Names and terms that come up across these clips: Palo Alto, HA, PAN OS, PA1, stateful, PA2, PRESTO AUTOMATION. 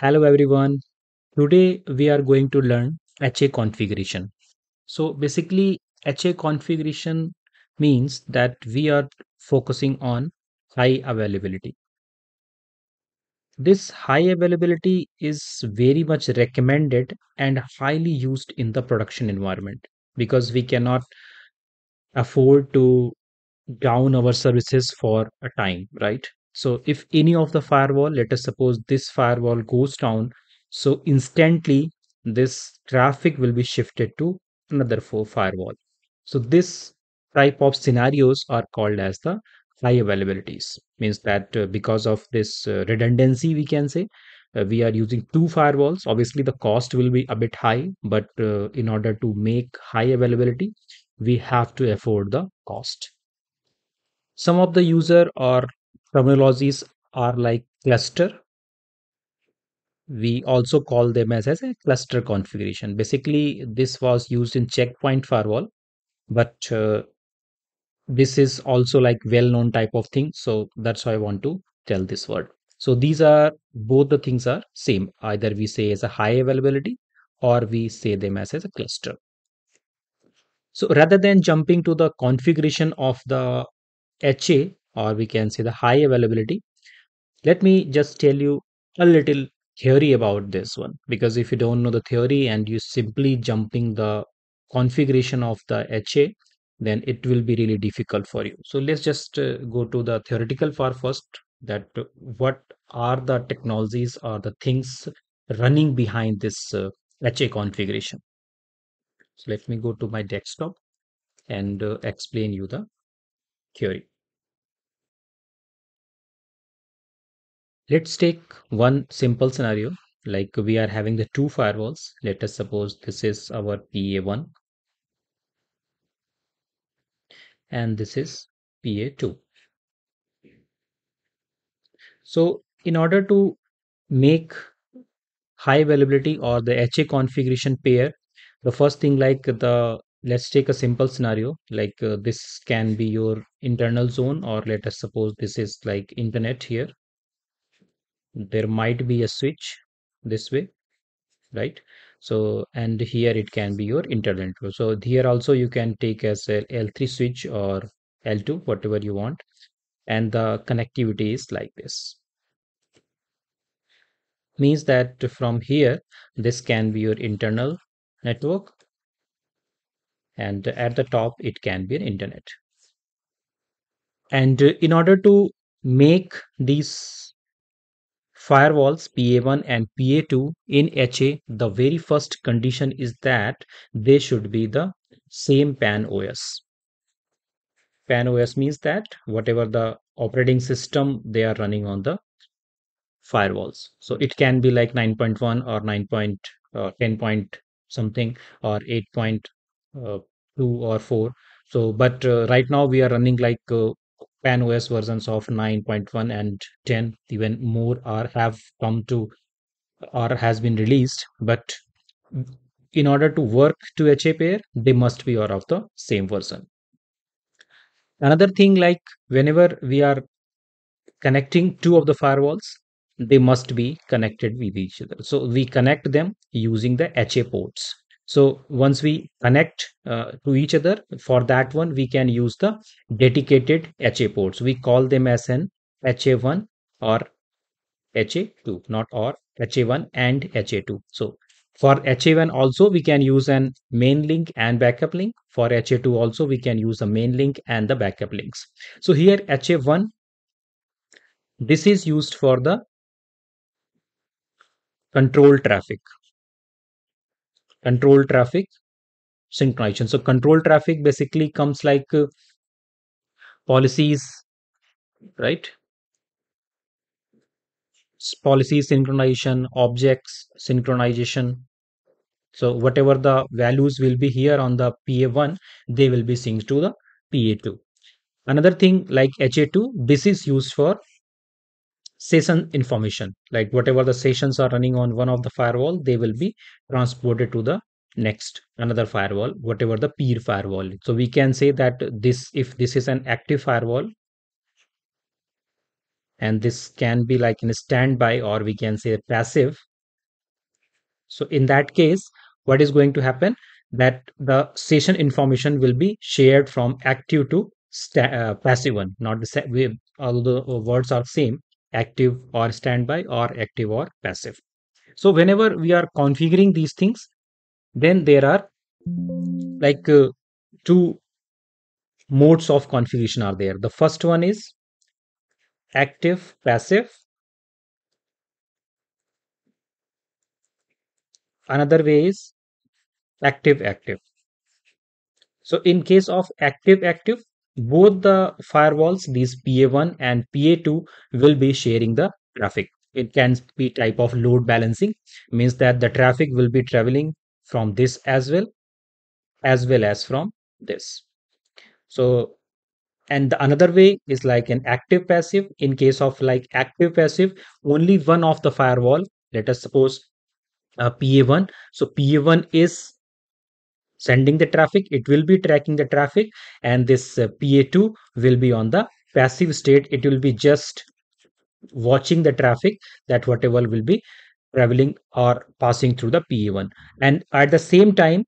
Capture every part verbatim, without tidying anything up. Hello everyone. Today we are going to learn H A configuration. So basically H A configuration means that we are focusing on high availability. This high availability is very much recommended and highly used in the production environment because we cannot afford to down our services for a time, right? So if any of the firewall, let us suppose this firewall goes down, so instantly this traffic will be shifted to another firewall. So this type of scenarios are called as the high availabilities. Means that uh, because of this uh, redundancy, we can say uh, we are using two firewalls. Obviously, the cost will be a bit high, but uh, in order to make high availability, we have to afford the cost. Some of the user or terminologies are like cluster. We also call them as, as a cluster configuration. Basically, this was used in checkpoint firewall, but uh, this is also like well-known type of thing. So that's why I want to tell this word. So these are both the things are same. Either we say as a high availability or we say them as, as a cluster. So rather than jumping to the configuration of the H A, or we can say the high availability, let me just tell you a little theory about this one, because if you don't know the theory and you simply jumping the configuration of the H A, then it will be really difficult for you. So let's just uh, go to the theoretical part first, that what are the technologies or the things running behind this uh, H A configuration. So let me go to my desktop and uh, explain you the theory. Let's take one simple scenario, like we are having the two firewalls. Let us suppose this is our P A one and this is P A two. So in order to make high availability or the H A configuration pair, the first thing, like the let's take a simple scenario, like uh, this can be your internal zone, or let us suppose this is like internet here. There might be a switch this way, right? So, and here it can be your internet. So here also you can take as a L three switch or L two, whatever you want. And the connectivity is like this. Means that from here, this can be your internal network. And at the top, it can be an internet. And in order to make these firewalls P A one and P A two in H A, the very first condition is that they should be the same PAN O S. PAN O S means that whatever the operating system they are running on the firewalls. So it can be like nine point one or nine point ten uh, point something or eight point two uh, or four. So, but uh, right now we are running like uh, PAN O S versions of nine point one and ten, even more are have come to or has been released. But in order to work to H A pair, they must be or of the same version. Another thing, like whenever we are connecting two of the firewalls, they must be connected with each other. So we connect them using the H A ports. So once we connect uh, to each other, for that one, we can use the dedicated H A ports. We call them as an H A one or H A two, not or H A one and H A two. So for H A one also, we can use an main link and backup link. For H A two also, we can use the main link and the backup links. So here H A one, this is used for the control traffic. Control traffic synchronization. So control traffic basically comes like uh, policies, right? Policy synchronization, objects synchronization. So whatever the values will be here on the P A one, they will be synced to the P A two. Another thing, like H A two, this is used for session information, like whatever the sessions are running on one of the firewall, they will be transported to the next another firewall, whatever the peer firewall. So we can say that this, if this is an active firewall and this can be like in a standby, or we can say passive. So in that case, what is going to happen, that the session information will be shared from active to uh, passive one, not the same, although the words are same, active or standby or active or passive. So whenever we are configuring these things, then there are like uh, two modes of configuration are there. The first one is active passive. Another way is active active. So in case of active active, both the firewalls, these P A one and P A two, will be sharing the traffic. It can be type of load balancing, means that the traffic will be traveling from this as well, as well as from this. So, and the another way is like an active passive. In case of like active passive, only one of the firewall, let us suppose uh, P A one. So P A one is sending the traffic, it will be tracking the traffic, and this uh, P A two will be on the passive state. It will be just watching the traffic, that whatever will be traveling or passing through the P A one. And at the same time,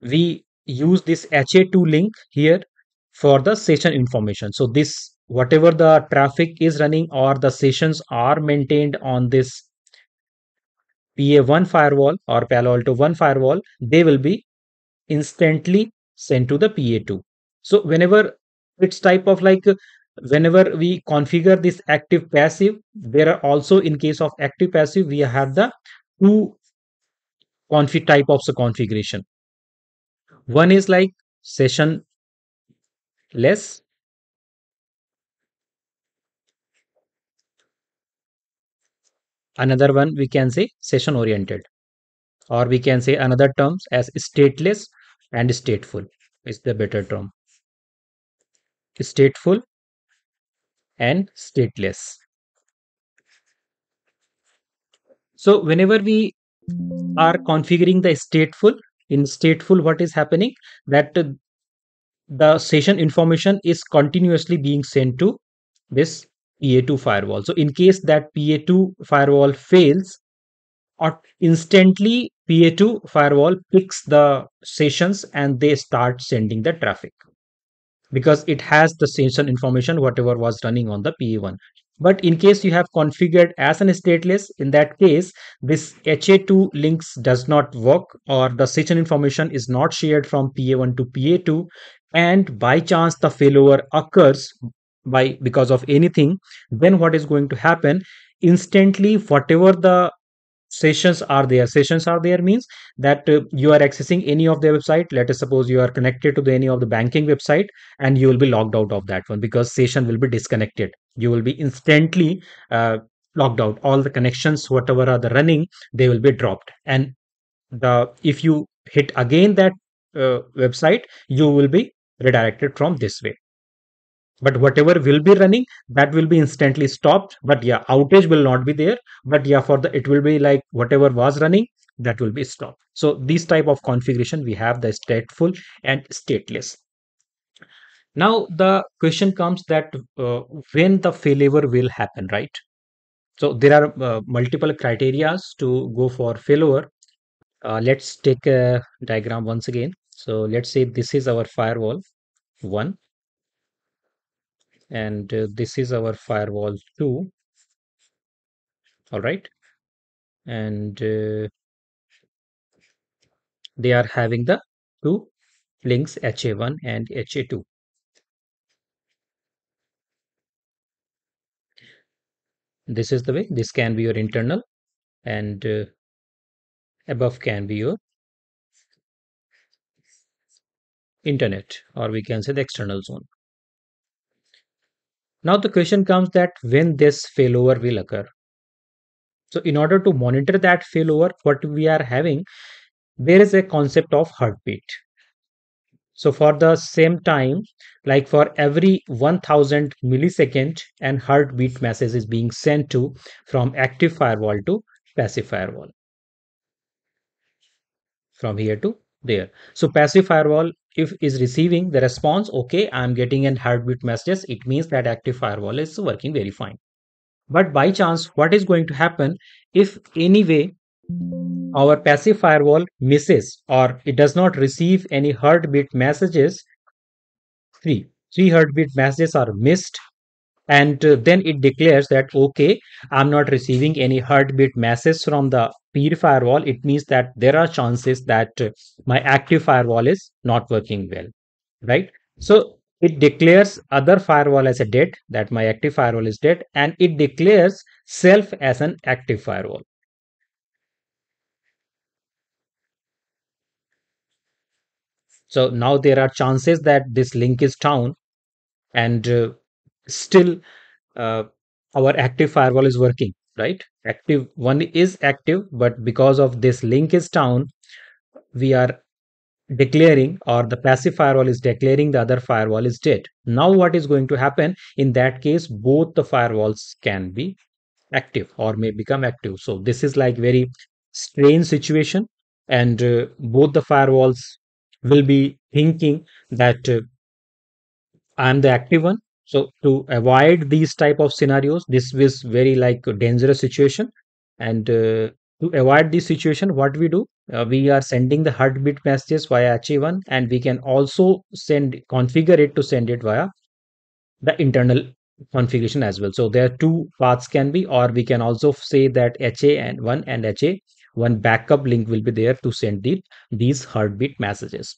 we use this H A two link here for the session information. So this, whatever the traffic is running or the sessions are maintained on this P A one firewall or Palo Alto one firewall, they will be instantly sent to the P A two. So whenever it's type of like, whenever we configure this active passive, there are also in case of active passive, we have the two config type of configuration. One is like session less, another one we can say session oriented, or we can say another terms as stateless and stateful is the better term. Stateful and stateless. So whenever we are configuring the stateful, in stateful what is happening, that the session information is continuously being sent to this P A two firewall. So in case that P A two firewall fails, or instantly P A two firewall picks the sessions and they start sending the traffic, because it has the session information whatever was running on the P A one. But in case you have configured as an stateless, in that case this H A two links does not work, or the session information is not shared from P A one to P A two, and by chance the failover occurs by because of anything, then what is going to happen, instantly whatever the sessions are there, sessions are there means that uh, you are accessing any of the website. Let us suppose you are connected to the, any of the banking website, and you will be logged out of that one, because session will be disconnected. You will be instantly uh, logged out. All the connections, whatever are the running, they will be dropped. And the if you hit again that uh, website, you will be redirected from this way. But whatever will be running, that will be instantly stopped. But yeah, outage will not be there. But yeah, for the, it will be like whatever was running, that will be stopped. So these type of configuration, we have the stateful and stateless. Now the question comes that uh, when the failover will happen, right? So there are uh, multiple criteria to go for failover. Uh, let's take a diagram once again. So let's say this is our firewall one. And uh, this is our firewall two. All right. And uh, they are having the two links, H A one and H A two. This is the way. This can be your internal, and uh, above can be your internet, or we can say the external zone. Now the question comes that when this failover will occur. So in order to monitor that failover, what we are having, there is a concept of heartbeat. So for the same time, like for every one thousand millisecond, an heartbeat message is being sent to from active firewall to passive firewall. From here to there. So passive firewall, if is receiving the response, okay, I'm getting an heartbeat message, it means that active firewall is working very fine. But by chance, what is going to happen if anyway our passive firewall misses or it does not receive any heartbeat messages? Three, three heartbeat messages are missed, and then it declares that okay, I'm not receiving any heartbeat messages from the peer firewall. It means that there are chances that my active firewall is not working well, right? So it declares other firewall as a dead, that my active firewall is dead, and it declares self as an active firewall. So now there are chances that this link is down, and uh, still uh, our active firewall is working, right? Active one is active, but because of this link is down, we are declaring, or the passive firewall is declaring the other firewall is dead. Now what is going to happen in that case? Both the firewalls can be active or may become active. So this is like very strange situation, and uh, both the firewalls will be thinking that uh, I am the active one. So to avoid these type of scenarios, this is very like a dangerous situation. And uh, to avoid this situation, what we do, uh, we are sending the heartbeat messages via H A one, and we can also send configure it to send it via the internal configuration as well. So there are two paths can be, or we can also say that H A one and H A one backup link will be there to send it these heartbeat messages.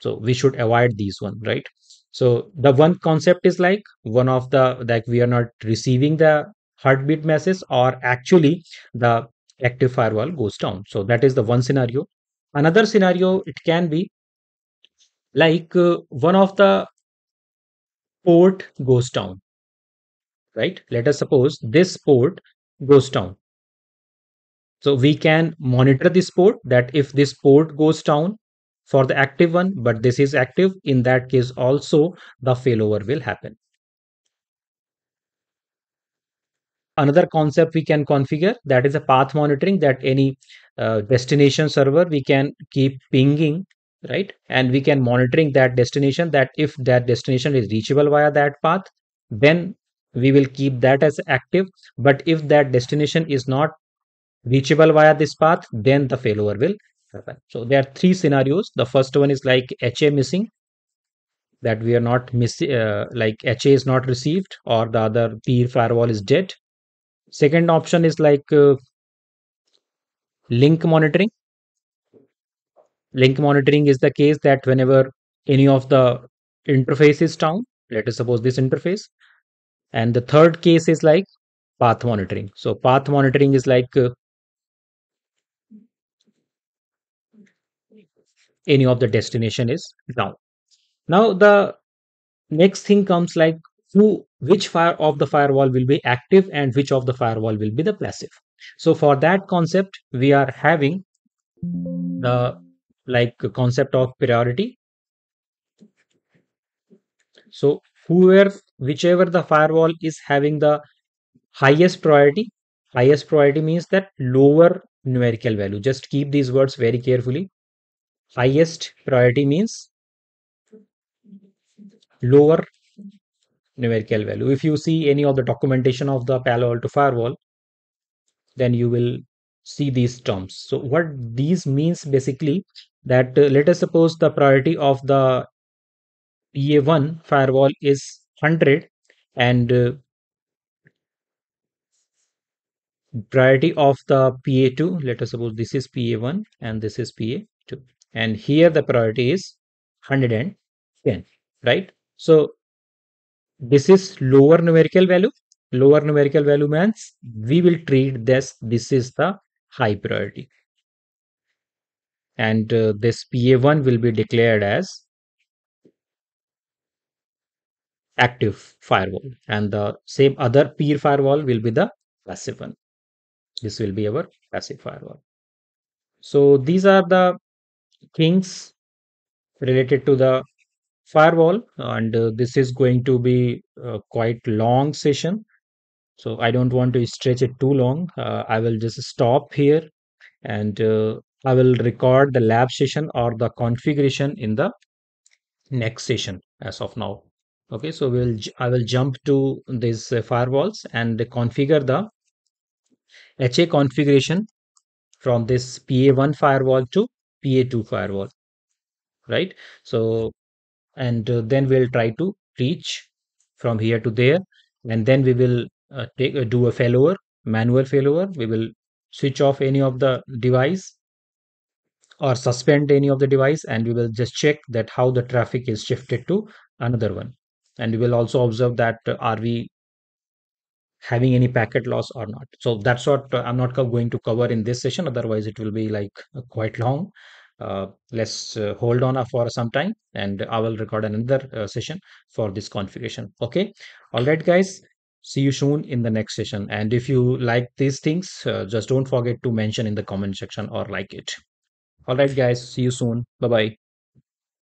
So we should avoid these one, right? So the one concept is like one of the, like we are not receiving the heartbeat message, or actually the active firewall goes down. So that is the one scenario. Another scenario, it can be like uh, one of the port goes down, right? Let us suppose this port goes down. So we can monitor this port, that if this port goes down for the active one, but this is active, in that case also the failover will happen. Another concept we can configure, that is a path monitoring, that any uh, destination server we can keep pinging, right? And we can monitoring that destination, that if that destination is reachable via that path, then we will keep that as active. But if that destination is not reachable via this path, then the failover will happen. So there are three scenarios. The first one is like H A missing, that we are not missing, uh, like H A is not received, or the other peer firewall is dead. Second option is like uh, link monitoring. Link monitoring is the case that whenever any of the interface is down, let us suppose this interface. And the third case is like path monitoring. So path monitoring is like uh, any of the destination is down. Now the next thing comes like who, which fire of the firewall will be active and which of the firewall will be the passive. So for that concept, we are having the like concept of priority. So whoever, whichever the firewall is having the highest priority, highest priority means that lower numerical value. Just keep these words very carefully. Highest priority means lower numerical value. If you see any of the documentation of the Palo Alto firewall, then you will see these terms. So what these means basically, that uh, let us suppose the priority of the P A one firewall is one hundred, and uh, priority of the P A two, let us suppose this is P A one and this is P A two, and here the priority is one hundred ten, right? So this is lower numerical value. Lower numerical value means we will treat this, this is the high priority, and uh, this P A one will be declared as active firewall, and the same other peer firewall will be the passive one. This will be our passive firewall. So these are the things related to the firewall, and uh, this is going to be a quite long session. So I don't want to stretch it too long. Uh, I will just stop here, and uh, I will record the lab session or the configuration in the next session as of now. Okay, so we'll I will jump to these uh, firewalls and configure the H A configuration from this P A one firewall to P A two firewall, right? So, and uh, then we'll try to reach from here to there, and then we will uh, take uh, do a failover, manual failover. We will switch off any of the device or suspend any of the device, and we will just check that how the traffic is shifted to another one. And we will also observe that uh, are we having any packet loss or not. So that's what uh, I'm not going to cover in this session, otherwise it will be like uh, quite long. Uh, let's uh, hold on for some time, and I will record another uh, session for this configuration. Okay, all right guys, see you soon in the next session. And if you like these things, uh, just don't forget to mention in the comment section or like it. All right guys, see you soon. Bye bye.